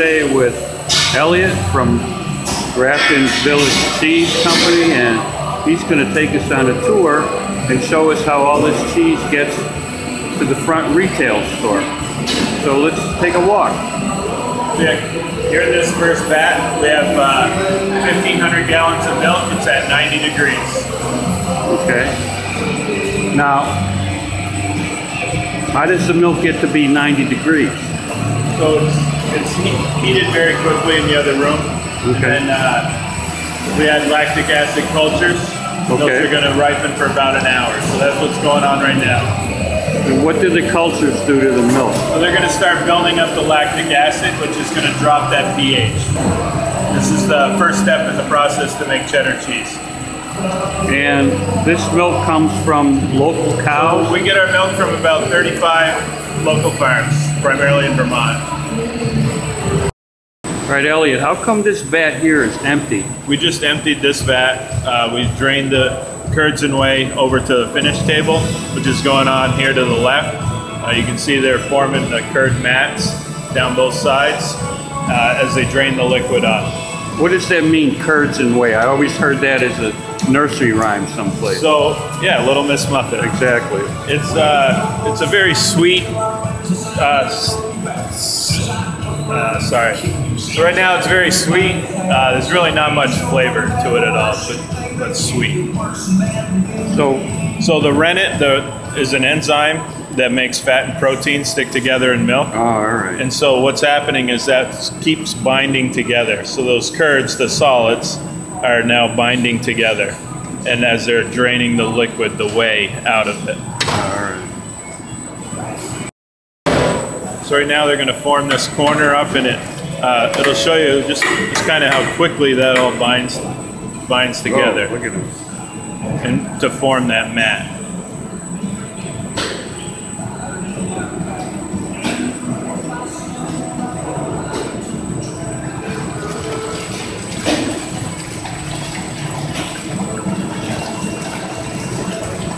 today with Elliot from Grafton Village Cheese Company, and he's going to take us on a tour and show us how all this cheese gets to the front retail store. So let's take a walk. Here in this first vat, we have 1,500 gallons of milk. It's at 90 degrees. Okay. Now, how does the milk get to be 90 degrees? So it's heated very quickly in the other room. Okay. And then we add lactic acid cultures. Okay. Those are going to ripen for about an hour. So that's what's going on right now. And what do the cultures do to the milk? Well, they're going to start building up the lactic acid, which is going to drop that pH. This is the first step in the process to make cheddar cheese. And this milk comes from local cows? So we get our milk from about 35 local farms, primarily in Vermont. All right, Elliot, how come this vat here is empty? We just emptied this vat. We drained the curds and whey over to the finish table, which is going on here to the left. You can see they're forming the curd mats down both sides as they drain the liquid up. What does that mean, curds and whey? I always heard that as a nursery rhyme someplace. So, yeah, Little Miss Muffet. Exactly. It's a very sweet, So right now it's very sweet. There's really not much flavor to it at all, but sweet. So the rennet is an enzyme that makes fat and protein stick together in milk. Oh, all right. And so what's happening is that keeps binding together. So those curds, the solids, are now binding together. And as they're draining the liquid, the whey out of it. All right. So right now they're going to form this corner up, and it'll show you just kind of how quickly that all binds together. Oh, look at it. And to form that mat.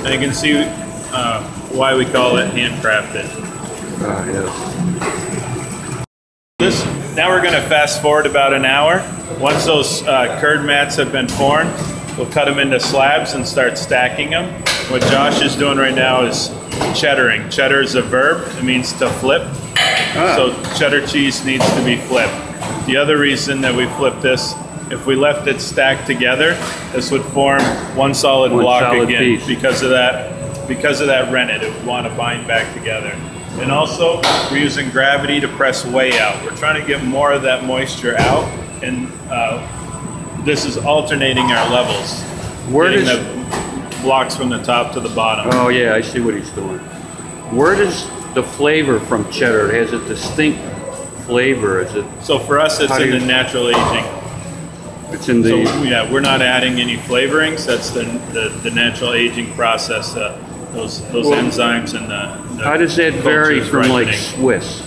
And you can see why we call it handcrafted. Yes. Now we're going to fast forward about an hour. Once those curd mats have been formed, we'll cut them into slabs and start stacking them. What Josh is doing right now is cheddaring. Cheddar is a verb. It means to flip. Ah. So cheddar cheese needs to be flipped. The other reason that we flip this, if we left it stacked together, this would form one solid block again. Because of that rennet, it would want to bind back together. And also, we're using gravity to press whey out. We're trying to get more of that moisture out, and this is alternating our levels. Getting the blocks from the top to the bottom. Oh yeah, I see what he's doing. Where does the flavor from cheddar, it has a distinct flavor, is it? So for us, it's in the natural aging. It's in the... So, yeah, we're not adding any flavorings. That's the natural aging process. Those enzymes and the how does that vary from like Swiss?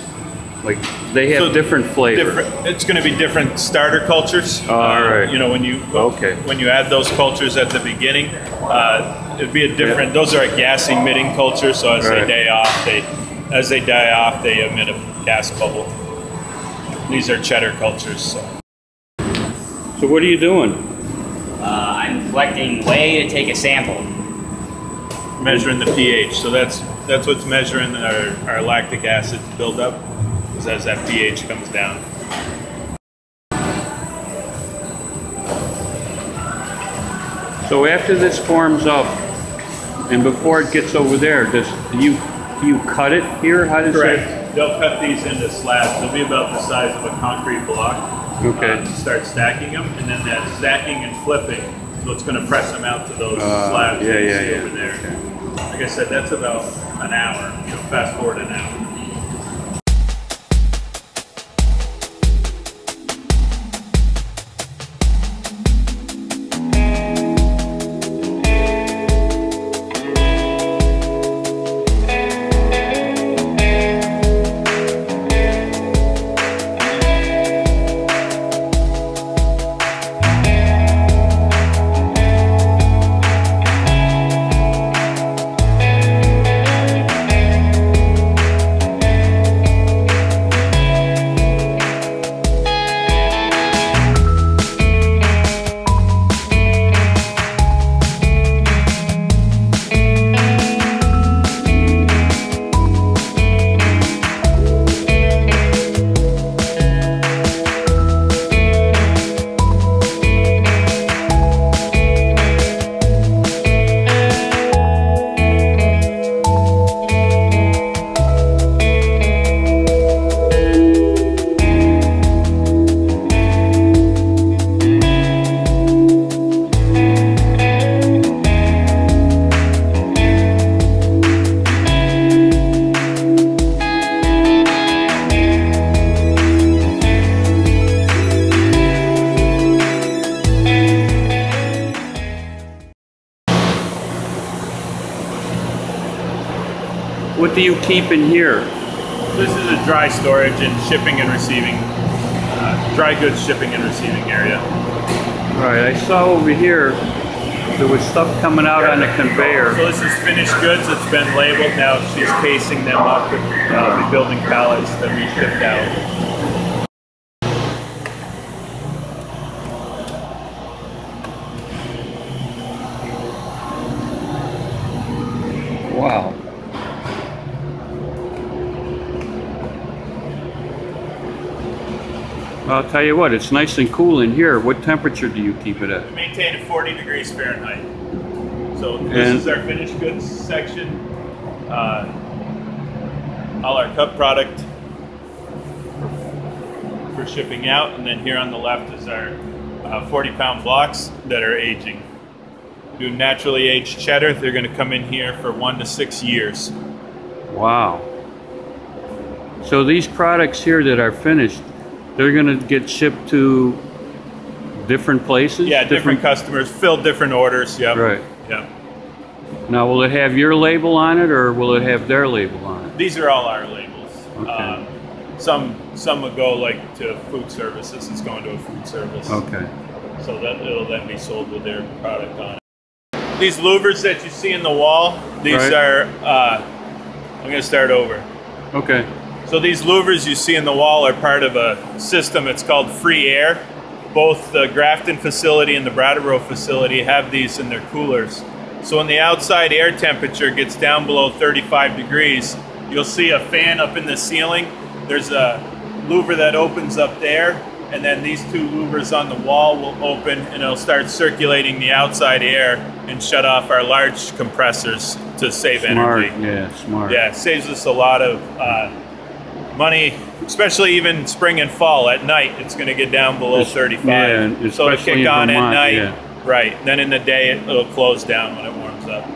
Like they have different flavors. It's going to be different starter cultures. Oh, all right. You know, when you add those cultures at the beginning, it'd be a different. Yeah. Those are a gas emitting culture, so as they die off, they emit a gas bubble. These are cheddar cultures. So what are you doing? I'm collecting whey to take a sample. Measuring the pH, so that's what's measuring our lactic acid buildup, is as that pH comes down. So after this forms up, and before it gets over there, do you cut it here? How does Correct. They'll cut these into slabs. They'll be about the size of a concrete block. Okay. Start stacking them, and then that stacking and flipping, so it's going to press them out to those slabs over there. Okay. Like I said, that's about an hour. You know, fast forward an hour. What do you keep in here? This is a dry storage and shipping and receiving, dry goods shipping and receiving area. All right, I saw over here there was stuff coming out on the conveyor. So this is finished goods that's been labeled. Now she's casing them up with the building pallets that we shipped out. Wow. I'll tell you what, it's nice and cool in here. What temperature do you keep it at? We maintain at 40 degrees Fahrenheit. So this is our finished goods section. All our cup product for shipping out. And then here on the left is our 40-pound blocks that are aging. Do naturally aged cheddar. They're going to come in here for 1 to 6 years. Wow. So these products here that are finished, they're going to get shipped to different places? Yeah, different customers, fill different orders. Yep. Right. Yep. Now, will it have your label on it, or will it have their label on it? These are all our labels. Okay. Some would go like to food service. This is going to a food service. Okay. So that it'll then be sold with their product on it. These louvers that you see in the wall, these are, I'm going to start over. Okay. So these louvers you see in the wall are part of a system. It's called Free Air. Both the Grafton facility and the Brattleboro facility have these in their coolers. So when the outside air temperature gets down below 35 degrees, you'll see a fan up in the ceiling. There's a louver that opens up there. And then these two louvers on the wall will open and it'll start circulating the outside air and shut off our large compressors to save energy. Yeah, smart. Yeah, it saves us a lot of money, especially even spring and fall. At night, it's going to get down below 35. Yeah, so it'll kick on at night. Yeah. Right. Then in the day, it'll close down when it warms up.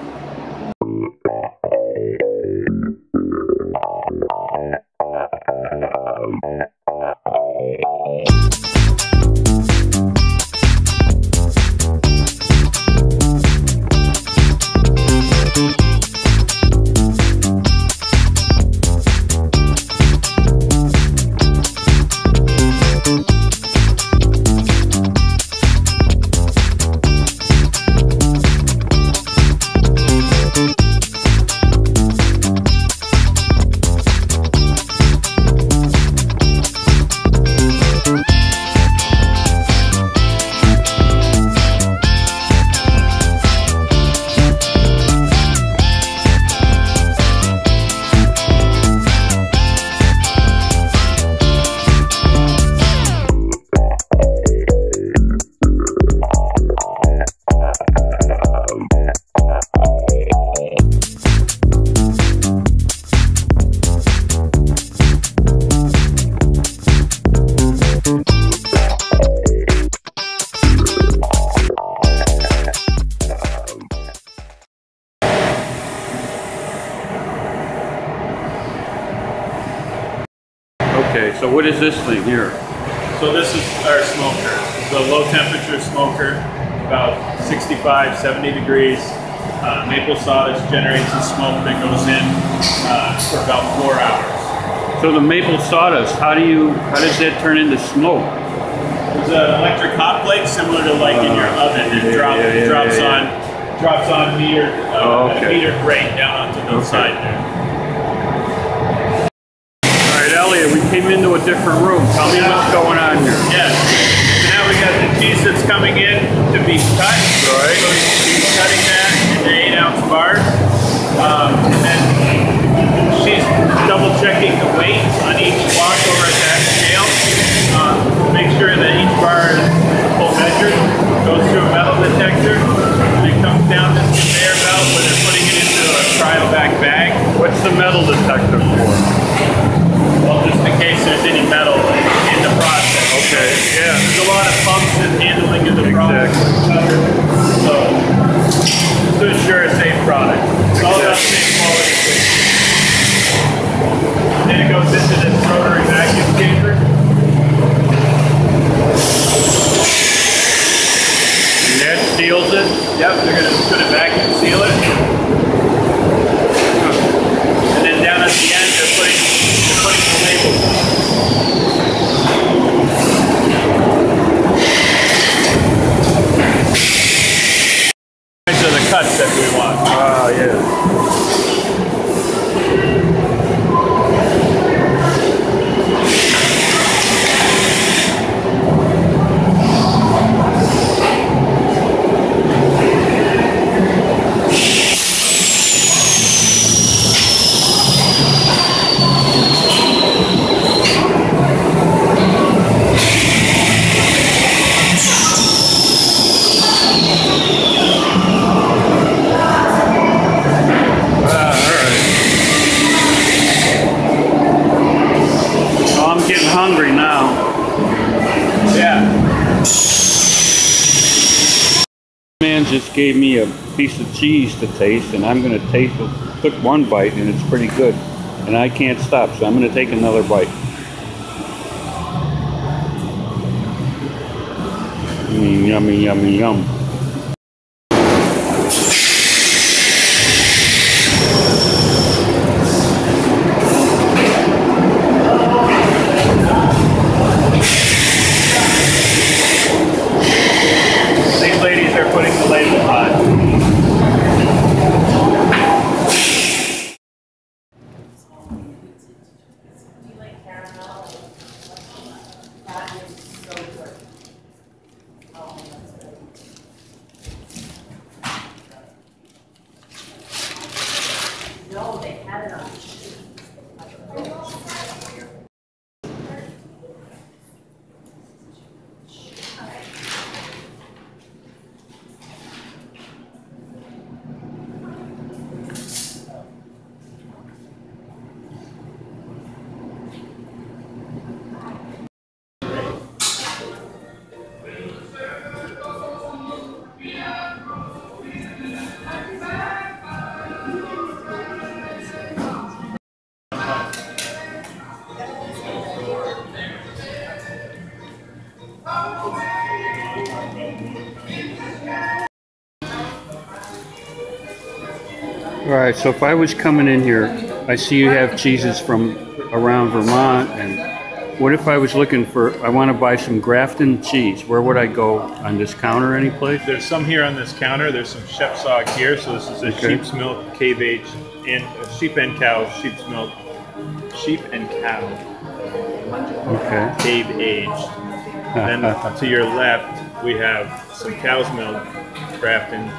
Okay, so what is this thing here? So this is our smoker. It's a low temperature smoker, about 65, 70 degrees. Maple sawdust generates the smoke that goes in for about 4 hours. So the maple sawdust, how does that turn into smoke? There's an electric hot plate similar to like in your oven. It drops on meter, a meter grate down onto the side there. Came into a different room. Tell me what's going on here. Yes. So now we got the cheese that's coming in to be cut. Right. So she's cutting that into 8-ounce bars. And then she's double checking the weight on each block over at that scale. Make sure that each bar is full measured, goes through a metal detector, and it comes down this conveyor belt where they're putting it into a cryovac bag. What's the metal detector for? Well, just in case there's any metal in the process. Okay, yeah. There's a lot of pumps and handling in the process. Exactly. So, to ensure a safe product. It's all about safe quality. And then it goes into this rotary vacuum chamber. And that seals it? Yep, they're going to put a vacuum seal it. And then just gave me a piece of cheese to taste, and I'm going to taste it. Took one bite, and it's pretty good, and I can't stop, so I'm going to take another bite. Yummy, yummy, yum. These ladies are putting the label on. Do you like caramel? That is so good. No, they had it on. Alright, so if I was coming in here, I see you have cheeses from around Vermont, and what if I was looking for, I want to buy some Grafton cheese, where would I go? On this counter, any place? There's some here on this counter, there's some Sheps Sog here, so this is a sheep's milk, cave-aged, sheep and cow. Okay. Cave-aged. Then to your left, we have some cow's milk, Grafton,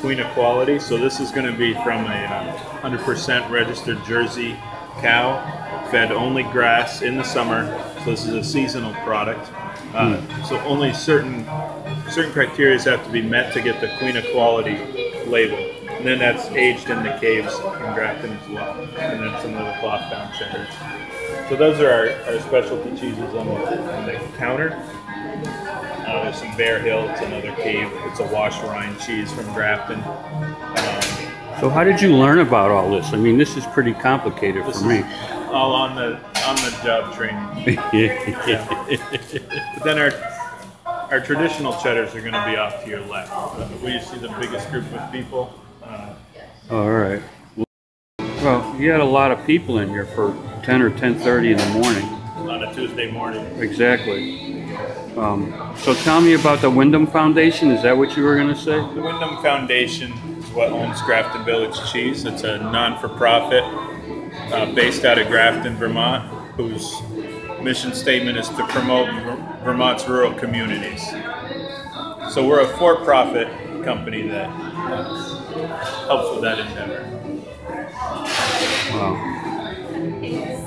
Queen of Quality. So this is going to be from a 100% registered Jersey cow, fed only grass in the summer. So this is a seasonal product. So only certain criteria have to be met to get the Queen of Quality label. And then that's aged in the caves in Grafton as well. And then some little cloth-bound cheddar. So those are our specialty cheeses on the counter. There's some Bear Hill, it's another cave, it's a wash rind cheese from Grafton. So how did you learn about all this? I mean, this is pretty complicated for me. All on the job training. But then our traditional cheddars are going to be off to your left. We see the biggest group of people. All right. Well, you had a lot of people in here for 10 or 10:30 in the morning. On a Tuesday morning. Exactly. So tell me about the Wyndham Foundation. Is that what you were going to say? The Wyndham Foundation is what owns Grafton Village Cheese. It's a non-for-profit based out of Grafton, Vermont, whose mission statement is to promote Vermont's rural communities. So we're a for-profit company that helps with that endeavor. Wow.